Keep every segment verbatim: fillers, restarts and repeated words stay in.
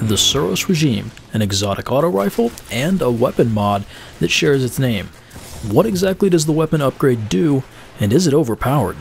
the Suros Regime, an exotic auto rifle, and a weapon mod that shares its name. What exactly does the weapon upgrade do, and is it overpowered?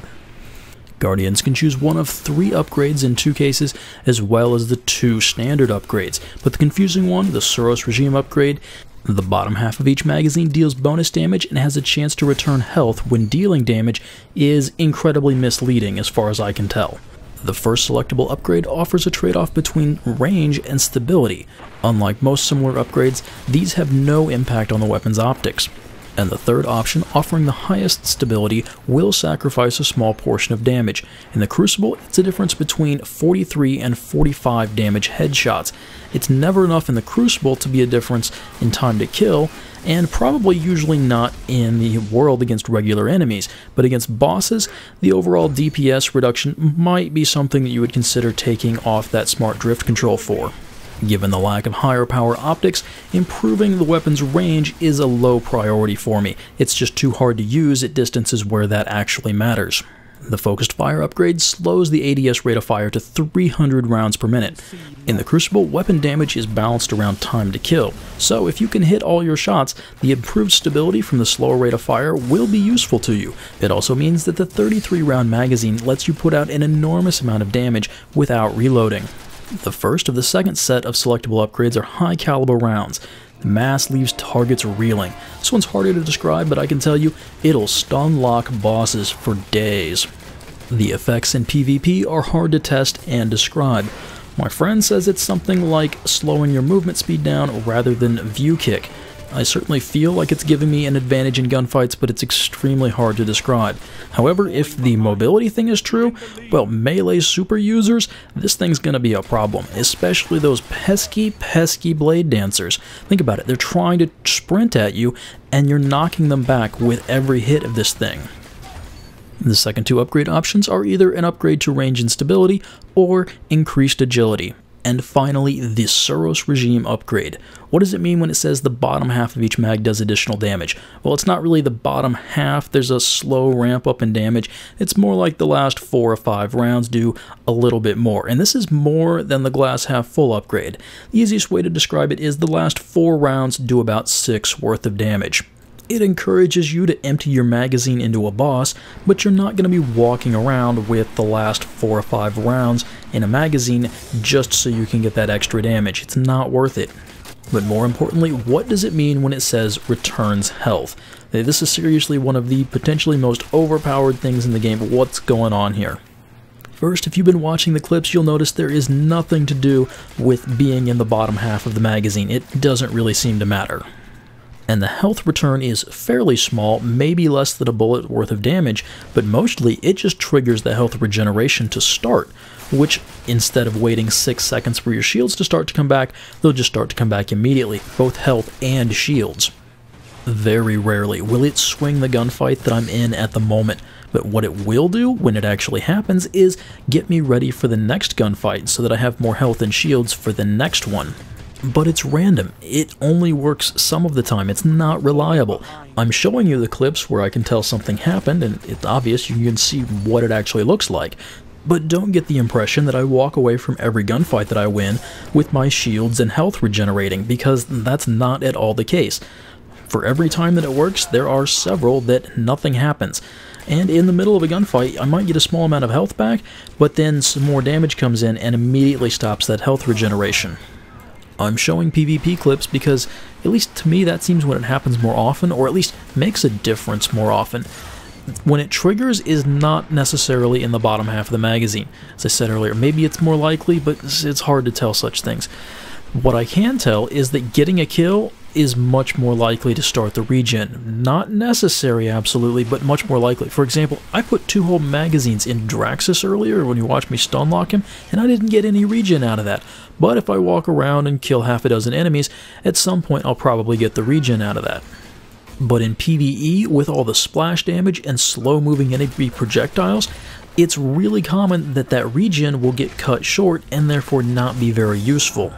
Guardians can choose one of three upgrades in two cases, as well as the two standard upgrades, but the confusing one, the Suros Regime upgrade, the bottom half of each magazine deals bonus damage and has a chance to return health when dealing damage, is incredibly misleading as far as I can tell. The first selectable upgrade offers a trade-off between range and stability. Unlike most similar upgrades, these have no impact on the weapon's optics. And the third option, offering the highest stability, will sacrifice a small portion of damage. In the Crucible, it's a difference between forty-three and forty-five damage headshots. It's never enough in the Crucible to be a difference in time to kill, and probably usually not in the world against regular enemies, but against bosses, the overall D P S reduction might be something that you would consider taking off that smart drift control for. Given the lack of higher power optics, improving the weapon's range is a low priority for me. It's just too hard to use at distances where that actually matters. The focused fire upgrade slows the A D S rate of fire to three hundred rounds per minute. In the Crucible, weapon damage is balanced around time to kill, so if you can hit all your shots, the improved stability from the slower rate of fire will be useful to you. It also means that the thirty-three round magazine lets you put out an enormous amount of damage without reloading. The first of the second set of selectable upgrades are high caliber rounds. The mass leaves targets reeling. This one's harder to describe, but I can tell you it'll stun lock bosses for days. The effects in PvP are hard to test and describe. My friend says it's something like slowing your movement speed down rather than view kick. I certainly feel like it's giving me an advantage in gunfights, but it's extremely hard to describe. However, if the mobility thing is true, well, melee super users, this thing's gonna be a problem, especially those pesky, pesky blade dancers. Think about it, they're trying to sprint at you, and you're knocking them back with every hit of this thing. The second two upgrade options are either an upgrade to range and stability, or increased agility. And finally, the Suros Regime upgrade. What does it mean when it says the bottom half of each mag does additional damage? Well, it's not really the bottom half, there's a slow ramp up in damage. It's more like the last four or five rounds do a little bit more, and this is more than the glass half full upgrade. The easiest way to describe it is the last four rounds do about six worth of damage. It encourages you to empty your magazine into a boss, but you're not going to be walking around with the last four or five rounds in a magazine just so you can get that extra damage. It's not worth it. But more importantly, what does it mean when it says returns health? This is seriously one of the potentially most overpowered things in the game. What's going on here? First, if you've been watching the clips, you'll notice there is nothing to do with being in the bottom half of the magazine. It doesn't really seem to matter. And the health return is fairly small, maybe less than a bullet worth of damage, but mostly it just triggers the health regeneration to start, which instead of waiting six seconds for your shields to start to come back, they'll just start to come back immediately, both health and shields. Very rarely will it swing the gunfight that I'm in at the moment, but what it will do when it actually happens is get me ready for the next gunfight so that I have more health and shields for the next one. But it's random. It only works some of the time. It's not reliable. I'm showing you the clips where I can tell something happened, and it's obvious you can see what it actually looks like. But don't get the impression that I walk away from every gunfight that I win with my shields and health regenerating, because that's not at all the case. For every time that it works, there are several that nothing happens. And in the middle of a gunfight, I might get a small amount of health back, but then some more damage comes in and immediately stops that health regeneration. I'm showing PvP clips because, at least to me, that seems when it happens more often, or at least makes a difference more often. When it triggers is not necessarily in the bottom half of the magazine. As I said earlier, maybe it's more likely, but it's hard to tell such things. What I can tell is that getting a kill is much more likely to start the regen. Not necessary, absolutely, but much more likely. For example, I put two whole magazines in Draxus earlier when you watched me stun lock him, and I didn't get any regen out of that. But if I walk around and kill half a dozen enemies, at some point I'll probably get the regen out of that. But in PvE, with all the splash damage and slow-moving enemy projectiles, it's really common that that regen will get cut short and therefore not be very useful.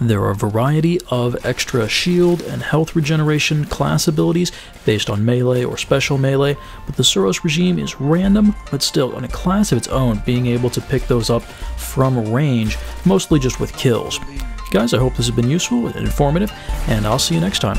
There are a variety of extra shield and health regeneration class abilities based on melee or special melee, but the Suros Regime is random, but still on a class of its own, being able to pick those up from range, mostly just with kills. Guys, I hope this has been useful and informative, and I'll see you next time.